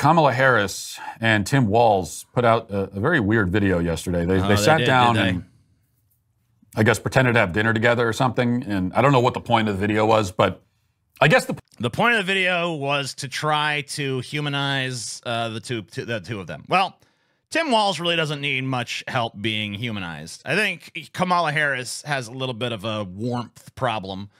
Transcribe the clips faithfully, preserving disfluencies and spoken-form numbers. Kamala Harris and Tim Walz put out a, a very weird video yesterday. They, oh, they sat they did, down did they? and I guess pretended to have dinner together or something. And I don't know what the point of the video was, but I guess the the point of the video was to try to humanize uh, the two to, the two of them. Well, Tim Walz really doesn't need much help being humanized. I think Kamala Harris has a little bit of a warmth problem.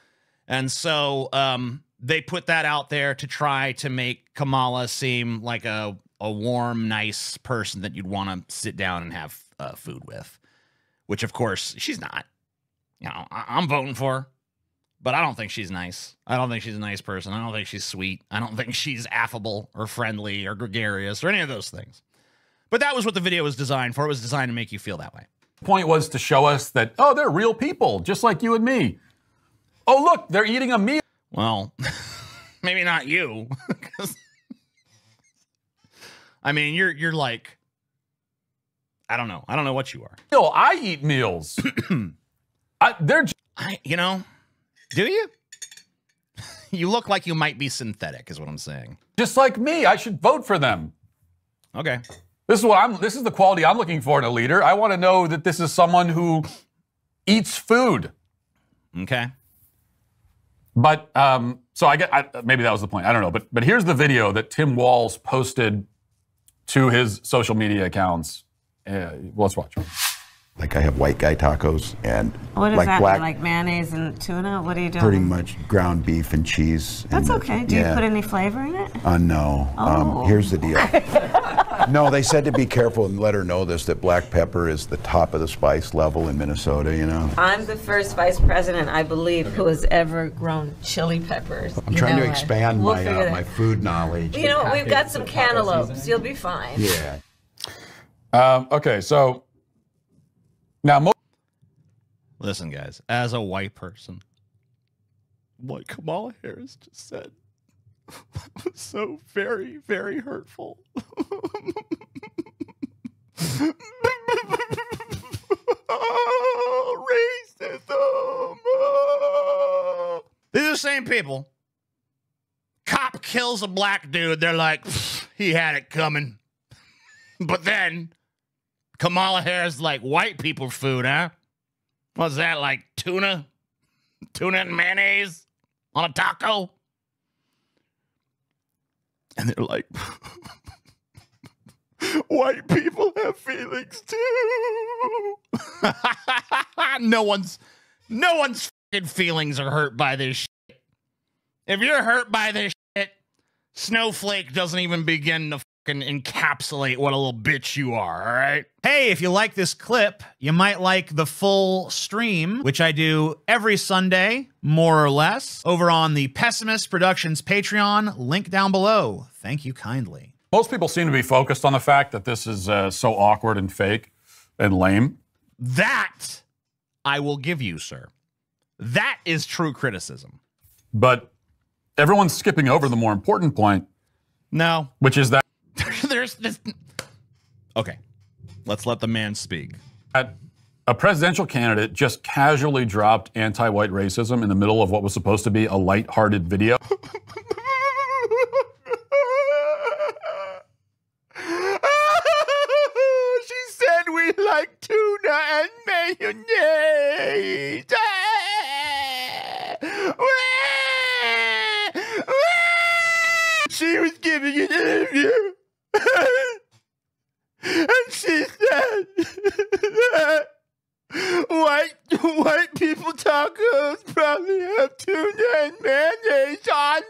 And so um, they put that out there to try to make Kamala seem like a, a warm, nice person that you'd want to sit down and have uh, food with, which, of course, she's not. You know, I I'm voting for her, but I don't think she's nice. I don't think she's a nice person. I don't think she's sweet. I don't think she's affable or friendly or gregarious or any of those things. But that was what the video was designed for. It was designed to make you feel that way. The point was to show us that, oh, they're real people, just like you and me. Oh, look, they're eating a meal. Well, maybe not you. I mean, you're you're like, I don't know. I don't know what you are. No, I eat meals. I, they're, I, you know, do you? You look like you might be synthetic, is what I'm saying. Just like me, I should vote for them. Okay. This is what I'm, this is the quality I'm looking for in a leader. I want to know that this is someone who eats food. Okay. But, um, so I get, I, maybe that was the point. I don't know. But, but here's the video that Tim Walz posted to his social media accounts. Uh, let's watch. Like I have white guy tacos and what does like that black mean? Like mayonnaise and tuna? What are you doing? Pretty much ground beef and cheese. And that's okay. Do yeah. you put any flavor in it? Uh, no. Oh. Um, here's the deal. No, they said to be careful and let her know this, that black pepper is the top of the spice level in Minnesota, you know? I'm the first vice president, I believe, who has ever grown chili peppers. I'm you trying to expand we'll my, uh, my food knowledge. You know, we've got some cantaloupes. You'll be fine. Yeah. Um, okay, so now... Mo Listen, guys, as a white person, what Kamala Harris just said was so very, very hurtful. Oh, racism. Oh. These are the same people. Cop kills a black dude. They're like, he had it coming. But then Kamala Harris like white people food, huh? What's that, like tuna? Tuna and mayonnaise on a taco? And they're like, white people have feelings too. no one's, no one's fucking feelings are hurt by this shit. If you're hurt by this shit, Snowflake doesn't even begin to fucking encapsulate what a little bitch you are, all right? Hey, if you like this clip, you might like the full stream, which I do every Sunday, more or less, over on the Pessimist Productions Patreon, link down below. Thank you kindly. Most people seem to be focused on the fact that this is uh, so awkward and fake and lame. That I will give you, sir. That is true criticism. But everyone's skipping over the more important point. No. Which is that... There's this... Okay. Let's let the man speak. At a presidential candidate just casually dropped anti-white racism in the middle of what was supposed to be a lighthearted video. Like tuna and mayonnaise. She was giving an interview, and she said that white white people tacos probably have tuna and mayonnaise on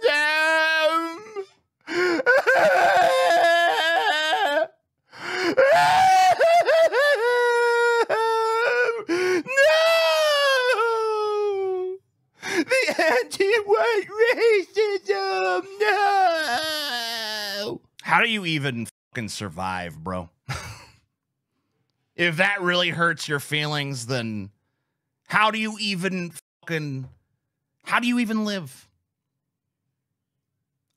them. Anti-white racism, no! How do you even fucking survive, bro? If that really hurts your feelings, then how do you even fucking, how do you even live?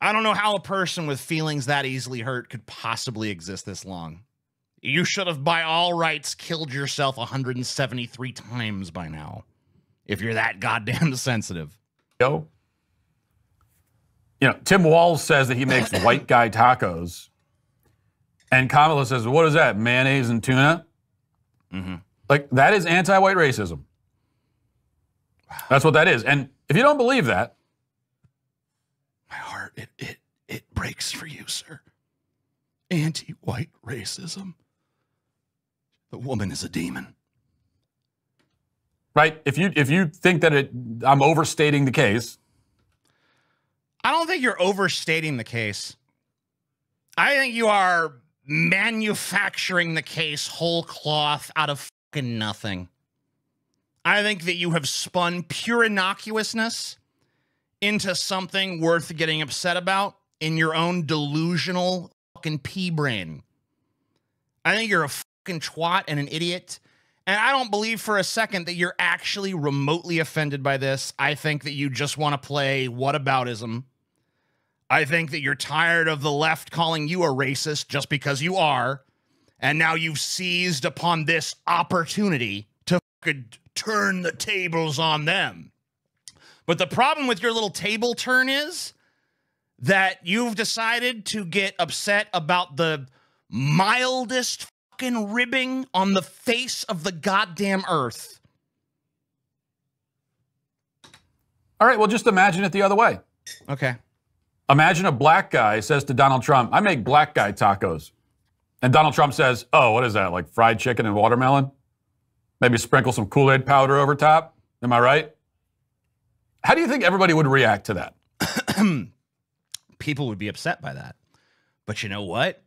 I don't know how a person with feelings that easily hurt could possibly exist this long. You should have, by all rights, killed yourself one hundred seventy-three times by now, if you're that goddamn sensitive. You know, Tim Walz says that he makes white guy tacos And Kamala says, what is that, mayonnaise and tuna? Mm-hmm. Like, that is anti-white racism. That's what that is. And if you don't believe that, my heart, it, it, it breaks for you, sir. Anti-white racism. The woman is a demon. Right? If you, if you think that it, I'm overstating the case. I don't think you're overstating the case. I think you are manufacturing the case whole cloth out of fucking nothing. I think that you have spun pure innocuousness into something worth getting upset about in your own delusional fucking pea brain. I think you're a fucking twat and an idiot. And I don't believe for a second that you're actually remotely offended by this. I think that you just want to play whataboutism. I think that you're tired of the left calling you a racist just because you are. And now you've seized upon this opportunity to fucking turn the tables on them. But the problem with your little table turn is that you've decided to get upset about the mildest fucking ribbing on the face of the goddamn earth. All right, well, just imagine it the other way. Okay. Imagine a black guy says to Donald Trump, I make black guy tacos. And Donald Trump says, oh, what is that, like fried chicken and watermelon? Maybe sprinkle some Kool-Aid powder over top. Am I right? How do you think everybody would react to that? People would be upset by that. But you know what?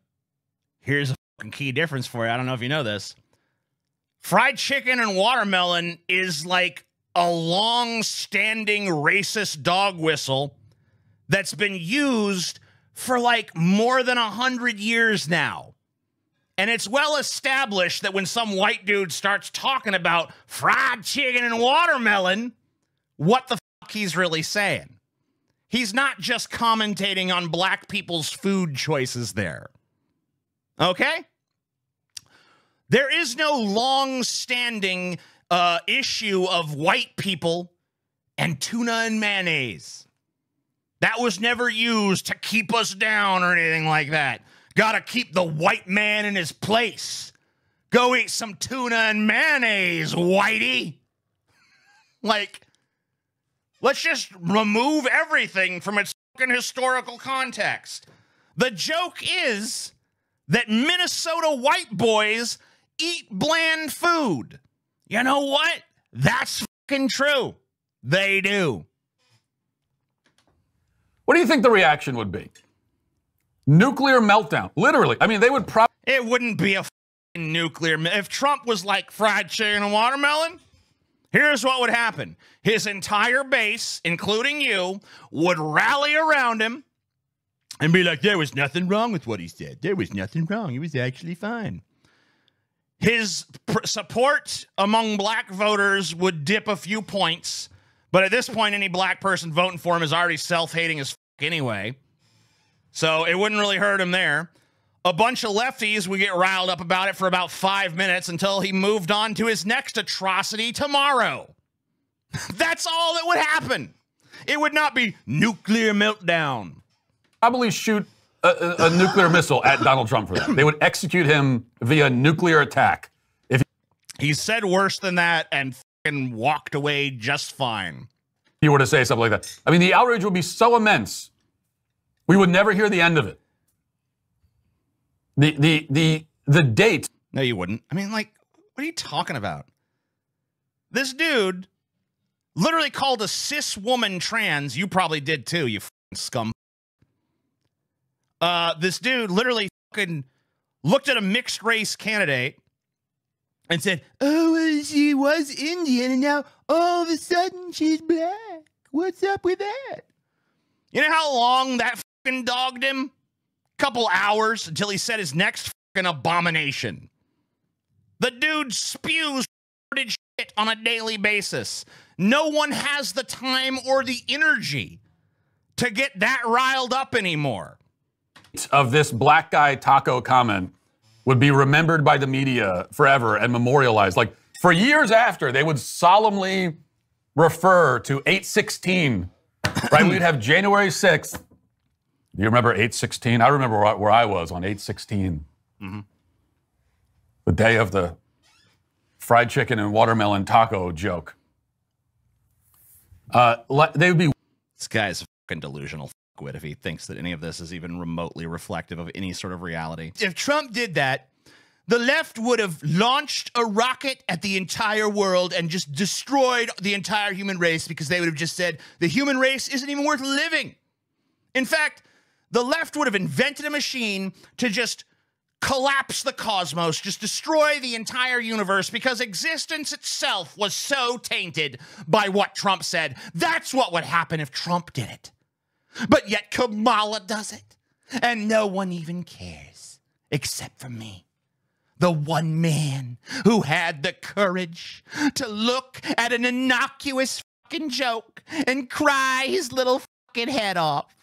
Here's a key difference for you. I don't know if you know this. Fried chicken and watermelon is like a long-standing racist dog whistle that's been used for like more than a hundred years now. And it's well established that when some white dude starts talking about fried chicken and watermelon, what the fuck he's really saying. He's not just commentating on black people's food choices there. Okay? There is no long-standing uh, issue of white people and tuna and mayonnaise. That was never used to keep us down or anything like that. Gotta keep the white man in his place. Go eat some tuna and mayonnaise, whitey. Like, let's just remove everything from its fucking historical context. The joke is that Minnesota white boys eat bland food. You know what? That's fucking true. They do. What do you think the reaction would be? Nuclear meltdown, literally. I mean, they would probably... It wouldn't be a f***ing nuclear... If Trump was like fried chicken and watermelon, here's what would happen. His entire base, including you, would rally around him and be like, there was nothing wrong with what he said. There was nothing wrong. He was actually fine. His pr- support among black voters would dip a few points, but at this point, any black person voting for him is already self-hating as f*** anyway. So it wouldn't really hurt him there. A bunch of lefties would get riled up about it for about five minutes until he moved on to his next atrocity tomorrow. That's all that would happen. It would not be nuclear meltdown. Probably shoot a, a, a nuclear missile at Donald Trump for that. They would execute him via nuclear attack. If he, he said worse than that and fucking walked away just fine. If you were to say something like that. I mean, the outrage would be so immense. We would never hear the end of it. The, the, the, the date. No, you wouldn't. I mean, like, what are you talking about? This dude literally called a cis woman trans. You probably did too, you fucking scum. Uh, this dude literally fucking looked at a mixed race candidate and said, oh, she was Indian and now all of a sudden she's black. What's up with that? You know how long that dogged him? Couple hours until he said his next fucking abomination. The dude spews shit on a daily basis. No one has the time or the energy to get that riled up anymore. Of this black guy taco comment would be remembered by the media forever and memorialized. Like for years after, they would solemnly refer to eight sixteen, right? We'd have January sixth. Do you remember eight sixteen? I remember where I was on eight sixteen. Mm-hmm. The day of the fried chicken and watermelon taco joke. Uh, they would be. This guy's a fucking delusional fuckwit if he thinks that any of this is even remotely reflective of any sort of reality. If Trump did that, the left would have launched a rocket at the entire world and just destroyed the entire human race, because they would have just said the human race isn't even worth living. In fact, the left would have invented a machine to just collapse the cosmos, just destroy the entire universe, because existence itself was so tainted by what Trump said. That's what would happen if Trump did it. But yet Kamala does it, and no one even cares except for me. The one man who had the courage to look at an innocuous fucking joke and cry his little fucking head off.